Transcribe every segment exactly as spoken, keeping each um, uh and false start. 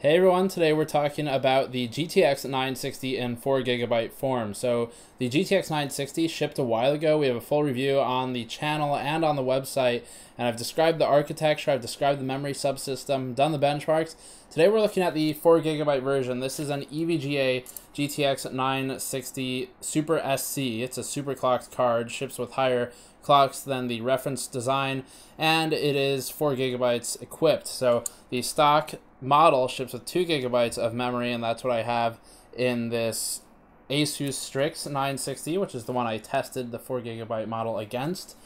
Hey everyone, today we're talking about the G T X nine sixty in four gigabyte form. So the G T X nine sixty shipped a while ago. We have a full review on the channel and on the website, and I've described the architecture, I've described the memory subsystem, done the benchmarks. Today we're looking at the four gigabyte version. This is an E V G A G T X nine sixty Super S C. It's a superclocked card, ships with higher clocks than the reference design, and it is four gigabytes equipped. So the stock model ships with two gigabytes of memory, and that's what I have in this Asus Strix nine sixty, which is the one I tested the four gigabyte model against.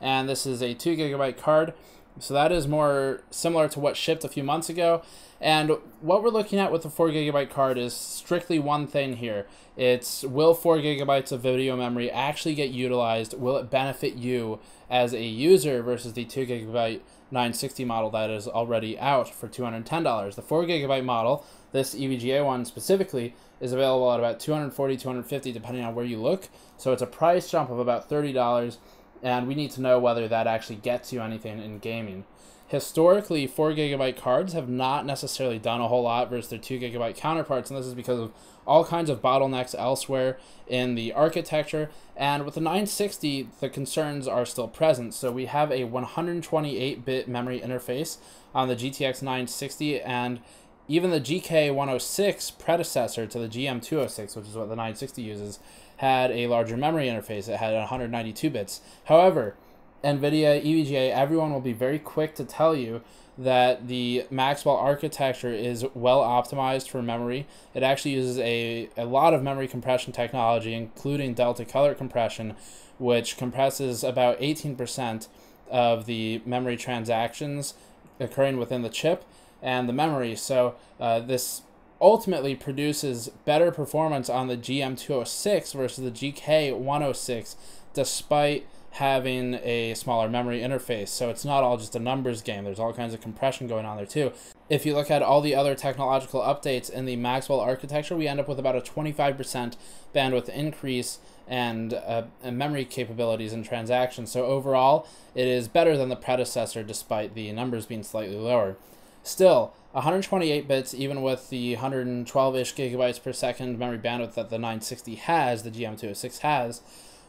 And this is a two gigabyte card, so that is more similar to what shipped a few months ago. And what we're looking at with the four gigabyte card is strictly one thing here. It's, will four gigabytes of video memory actually get utilized? Will it benefit you as a user versus the two gigabyte nine sixty model that is already out for two hundred ten dollars. The four gigabyte model, this E V G A one specifically, is available at about two hundred forty, two hundred fifty, depending on where you look. So it's a price jump of about thirty dollars, and we need to know whether that actually gets you anything in gaming. Historically, four gigabyte cards have not necessarily done a whole lot versus their two gigabyte counterparts, and this is because of all kinds of bottlenecks elsewhere in the architecture. And with the nine sixty, the concerns are still present. So we have a one hundred twenty-eight bit memory interface on the G T X nine sixty, and even the G K one oh six predecessor to the G M two oh six, which is what the nine sixty uses, had a larger memory interface. It had one hundred ninety-two bits. However, NVIDIA, E V G A, everyone will be very quick to tell you that the Maxwell architecture is well optimized for memory. It actually uses a, a lot of memory compression technology, including Delta color compression, which compresses about eighteen percent of the memory transactions occurring within the chip and the memory. So uh, this ultimately produces better performance on the G M two oh six versus the G K one oh six, despite having a smaller memory interface. So it's not all just a numbers game. There's all kinds of compression going on there too. If you look at all the other technological updates in the Maxwell architecture, we end up with about a twenty-five percent bandwidth increase and, uh, and memory capabilities and transactions. So overall, it is better than the predecessor, despite the numbers being slightly lower. Still, one hundred twenty-eight bits, even with the one hundred twelve-ish gigabytes per second memory bandwidth that the nine sixty has, the G M two oh six has,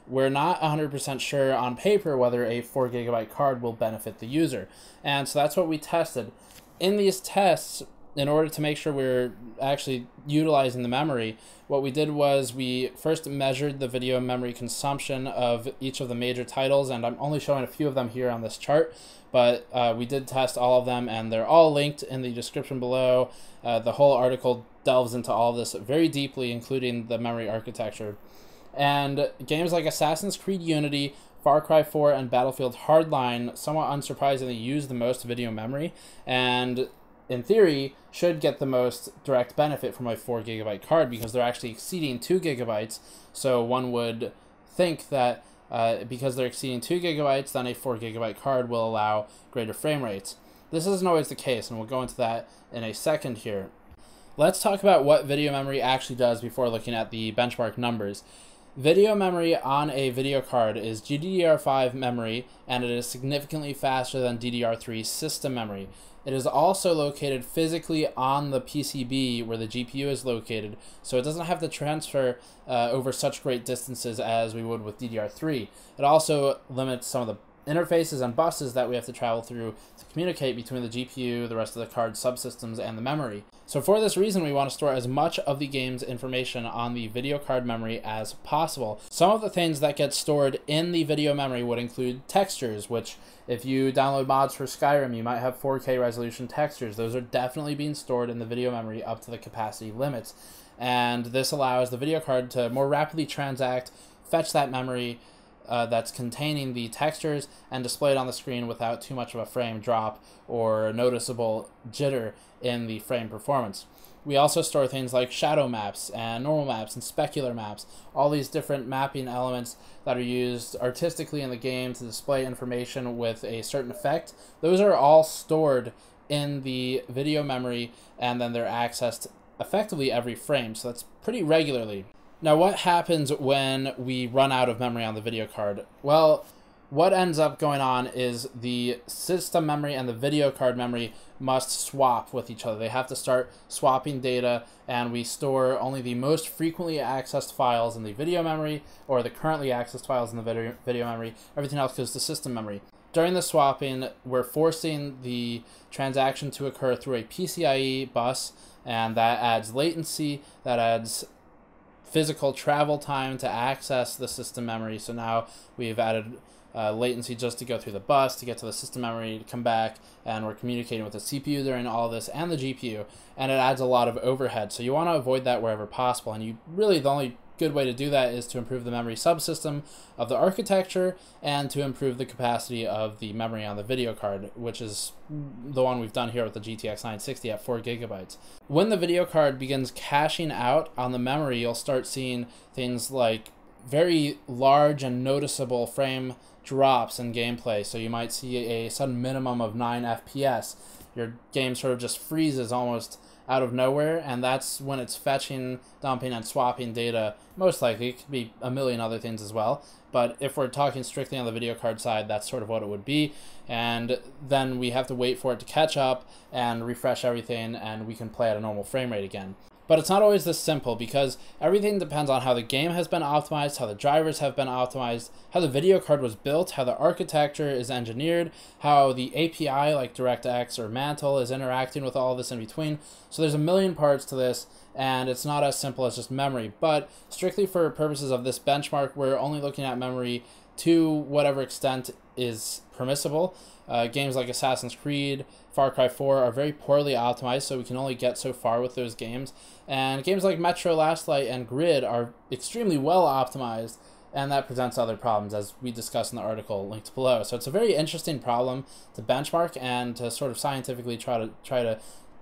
we're not one hundred percent sure on paper whether a four gigabyte card will benefit the user. And so that's what we tested. In these tests, in order to make sure we're actually utilizing the memory, what we did was we first measured the video memory consumption of each of the major titles, and I'm only showing a few of them here on this chart, but uh, we did test all of them, and they're all linked in the description below. Uh, the whole article delves into all of this very deeply, including the memory architecture. And games like Assassin's Creed Unity, Far Cry four, and Battlefield Hardline, somewhat unsurprisingly, use the most video memory, and in theory should get the most direct benefit from a four gigabyte card because they're actually exceeding two gigabytes. So one would think that uh, because they're exceeding two gigabytes, then a four gigabyte card will allow greater frame rates. This isn't always the case, and we'll go into that in a second here. Let's talk about what video memory actually does before looking at the benchmark numbers. Video memory on a video card is G D D R five memory, and it is significantly faster than D D R three system memory. It is also located physically on the P C B where the G P U is located, so it doesn't have to transfer uh, over such great distances as we would with D D R three. It also limits some of the interfaces and buses that we have to travel through to communicate between the G P U, the rest of the card subsystems, and the memory. So for this reason, we want to store as much of the game's information on the video card memory as possible. Some of the things that get stored in the video memory would include textures, which if you download mods for Skyrim, you might have four K resolution textures. Those are definitely being stored in the video memory up to the capacity limits. And this allows the video card to more rapidly transact, fetch that memory Uh, that's containing the textures and displayed on the screen without too much of a frame drop or noticeable jitter in the frame performance. We also store things like shadow maps and normal maps and specular maps, all these different mapping elements that are used artistically in the game to display information with a certain effect. Those are all stored in the video memory, and then they're accessed effectively every frame, so that's pretty regularly. Now, what happens when we run out of memory on the video card? Well, what ends up going on is the system memory and the video card memory must swap with each other. They have to start swapping data, and we store only the most frequently accessed files in the video memory, or the currently accessed files in the video, video memory. Everything else goes to system memory. During the swapping, we're forcing the transaction to occur through a P C I E bus, and that adds latency, that adds physical travel time to access the system memory. So now we've added uh, latency just to go through the bus, to get to the system memory, to come back, and we're communicating with the C P U during all this, and the G P U, and it adds a lot of overhead. So you want to avoid that wherever possible, and you really, the only good way to do that is to improve the memory subsystem of the architecture and to improve the capacity of the memory on the video card, which is the one we've done here with the G T X nine sixty at four gigabytes. When the video card begins caching out on the memory, you'll start seeing things like very large and noticeable frame drops in gameplay. So you might see a sudden minimum of nine F P S. Your game sort of just freezes almost out of nowhere, and that's when it's fetching, dumping, and swapping data. Most likely, it could be a million other things as well, but if we're talking strictly on the video card side, that's sort of what it would be. And then we have to wait for it to catch up and refresh everything, and we can play at a normal frame rate again. But it's not always this simple, because everything depends on how the game has been optimized, how the drivers have been optimized, how the video card was built, how the architecture is engineered, how the A P I like DirectX or Mantle is interacting with all this in between. So there's a million parts to this, and it's not as simple as just memory. But strictly for purposes of this benchmark, we're only looking at memory to whatever extent is permissible. Uh, games like Assassin's Creed, Far Cry four are very poorly optimized, so we can only get so far with those games. And games like Metro Last Light and Grid are extremely well optimized, and that presents other problems, as we discuss in the article linked below. So it's a very interesting problem to benchmark and to sort of scientifically try to try to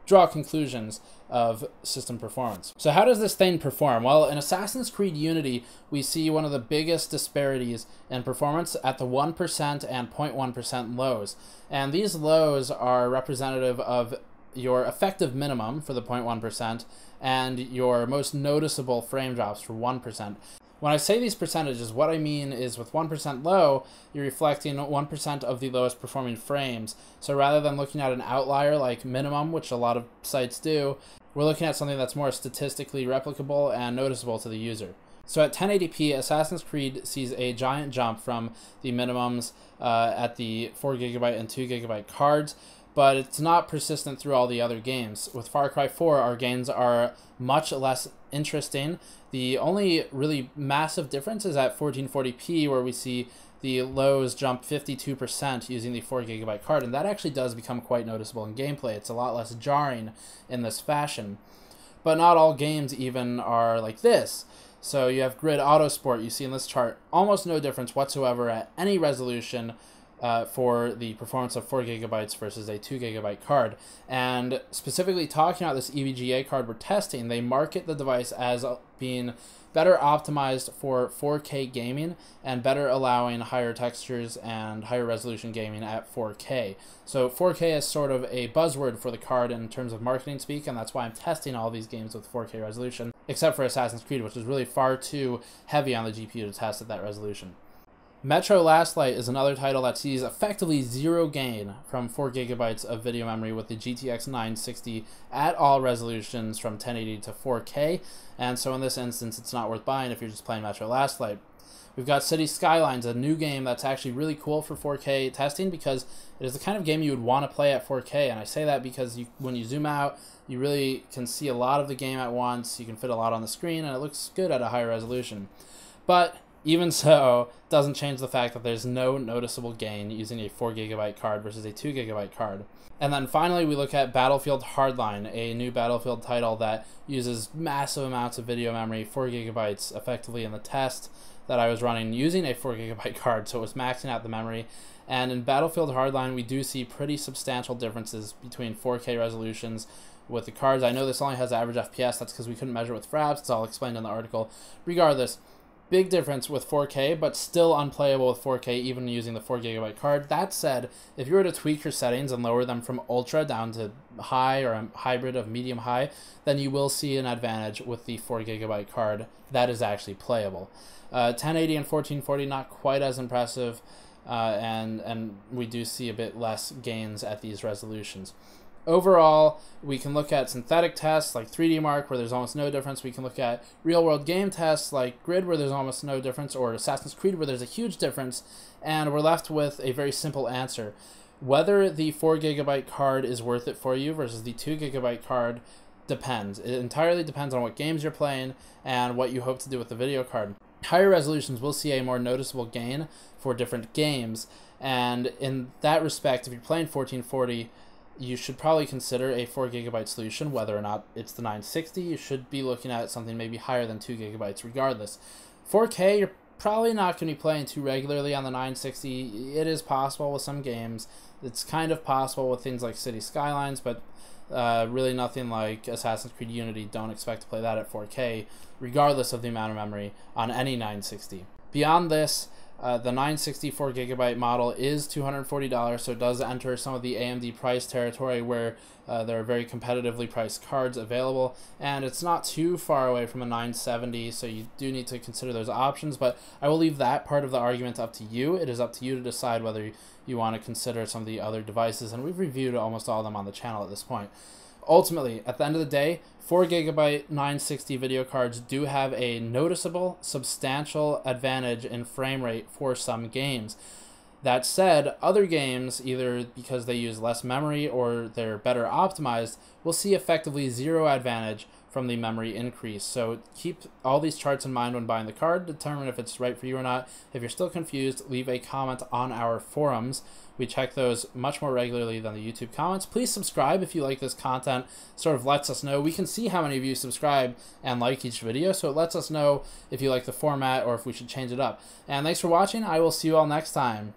draw conclusions of system performance. So how does this thing perform? Well, in Assassin's Creed Unity, we see one of the biggest disparities in performance at the one percent and zero point one percent lows. And these lows are representative of your effective minimum for the zero point one percent and your most noticeable frame drops for one percent. When I say these percentages, what I mean is with one percent low, you're reflecting one percent of the lowest performing frames. So rather than looking at an outlier like minimum, which a lot of sites do, we're looking at something that's more statistically replicable and noticeable to the user. So at ten eighty p, Assassin's Creed sees a giant jump from the minimums uh, at the four gigabyte and two gigabyte cards, but it's not persistent through all the other games. With Far Cry four, our gains are much less interesting. The only really massive difference is at fourteen forty p, where we see the lows jump fifty-two percent using the four gigabyte card, and that actually does become quite noticeable in gameplay. It's a lot less jarring in this fashion. But not all games even are like this. So you have Grid Autosport, you see in this chart, almost no difference whatsoever at any resolution Uh, for the performance of four gigabytes versus a two gigabyte card. And specifically talking about this E V G A card we're testing, they market the device as being better optimized for four K gaming and better allowing higher textures and higher resolution gaming at four K. So four K is sort of a buzzword for the card in terms of marketing speak, and that's why I'm testing all these games with four K resolution, except for Assassin's Creed, which is really far too heavy on the G P U to test at that resolution. Metro Last Light is another title that sees effectively zero gain from four gigabytes of video memory with the G T X nine sixty at all resolutions from ten eighty to four K, and so in this instance it's not worth buying if you're just playing Metro Last Light. We've got City Skylines, a new game that's actually really cool for four K testing, because it is the kind of game you would want to play at four K, and I say that because you, when you zoom out, you really can see a lot of the game at once, you can fit a lot on the screen, and it looks good at a higher resolution. But even so, doesn't change the fact that there's no noticeable gain using a four gigabyte card versus a two gigabyte card. And then finally, we look at Battlefield Hardline, a new Battlefield title that uses massive amounts of video memory, four gigabytes effectively in the test that I was running using a four gigabyte card, so it was maxing out the memory. And in Battlefield Hardline, we do see pretty substantial differences between four K resolutions with the cards. I know this only has average F P S, that's because we couldn't measure with fraps, it's all explained in the article. Regardless, big difference with four K, but still unplayable with four K even using the four gigabyte card. That said, if you were to tweak your settings and lower them from ultra down to high or a hybrid of medium high, then you will see an advantage with the four gigabyte card that is actually playable. Uh, ten eighty and fourteen forty, not quite as impressive. uh, and, and we do see a bit less gains at these resolutions. Overall, we can look at synthetic tests like three D Mark, where there's almost no difference. We can look at real-world game tests like Grid, where there's almost no difference, or Assassin's Creed, where there's a huge difference, and we're left with a very simple answer. Whether the four gigabyte card is worth it for you versus the two gigabyte card depends. It entirely depends on what games you're playing and what you hope to do with the video card. Higher resolutions will see a more noticeable gain for different games, and in that respect, if you're playing fourteen forty, you should probably consider a four gigabyte solution. Whether or not it's the nine sixty, you should be looking at something maybe higher than two gigabytes regardless. four K, you're probably not going to be playing too regularly on the nine sixty. It is possible with some games. It's kind of possible with things like City Skylines, but uh, really nothing like Assassin's Creed Unity. Don't expect to play that at four K, regardless of the amount of memory on any nine sixty. Beyond this, Uh, the nine sixty four gigabyte model is two hundred forty dollars, so it does enter some of the A M D price territory where uh, there are very competitively priced cards available, and it's not too far away from a nine seventy, so you do need to consider those options, but I will leave that part of the argument up to you. It is up to you to decide whether you, you want to consider some of the other devices, and we've reviewed almost all of them on the channel at this point. Ultimately, at the end of the day, four gigabyte nine sixty video cards do have a noticeable, substantial advantage in frame rate for some games. That said, other games, either because they use less memory or they're better optimized, will see effectively zero advantage from the memory increase. So keep all these charts in mind when buying the card, determine if it's right for you or not. If you're still confused, leave a comment on our forums. We check those much more regularly than the YouTube comments. Please subscribe if you like this content. It sort of lets us know. We can see how many of you subscribe and like each video, so it lets us know if you like the format or if we should change it up. And thanks for watching. I will see you all next time.